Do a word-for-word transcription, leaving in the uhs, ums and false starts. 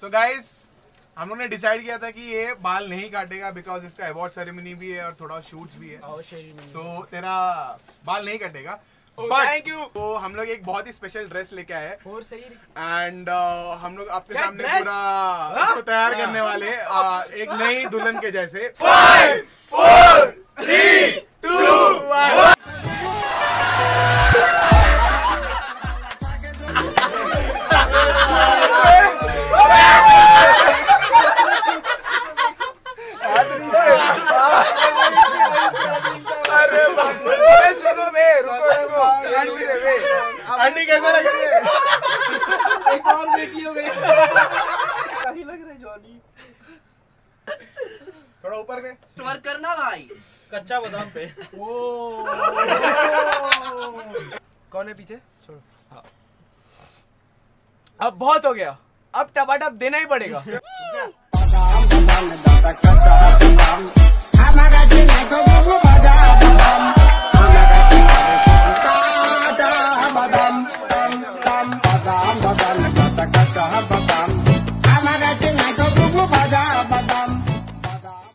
So guys हम लोग ने डिसाइड किया था कि ये बाल नहीं काटेगा बिकॉज इसका अवार्ड सेरेमनी भी है और थोड़ा शूट्स भी है, तो तेरा बाल नहीं काटेगा। Thank you. तो हम लोग एक बहुत ही स्पेशल ड्रेस लेके आए एंड uh, हम लोग आपके सामने पूरा इसको तैयार करने वाले uh, एक नई दुल्हन के जैसे। Five four three two one. Aunty कैसा लग रही है? एक और बेटी हो गई। सही लग रहा है जॉनी। थोड़ा ऊपर गए। ट्वर्क करना भाई। कच्चा बादाम पे। ओ। कौन है पीछे? छोड़ो। हाँ। अब बहुत हो गया। अब टपाटप देना ही पड़ेगा।